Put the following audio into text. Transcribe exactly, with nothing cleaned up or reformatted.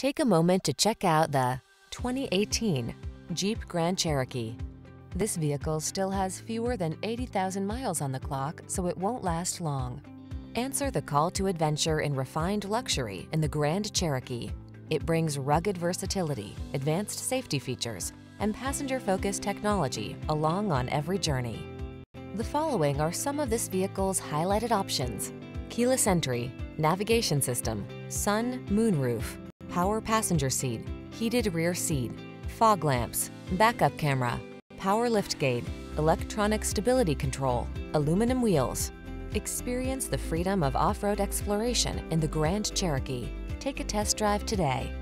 Take a moment to check out the twenty eighteen Jeep Grand Cherokee. This vehicle still has fewer than eighty thousand miles on the clock, so it won't last long. Answer the call to adventure in refined luxury in the Grand Cherokee. It brings rugged versatility, advanced safety features, and passenger-focused technology along on every journey. The following are some of this vehicle's highlighted options: keyless entry, navigation system, sun, moon roof, power passenger seat, heated rear seat, fog lamps, backup camera, power liftgate, electronic stability control, aluminum wheels. Experience the freedom of off-road exploration in the Grand Cherokee. Take a test drive today.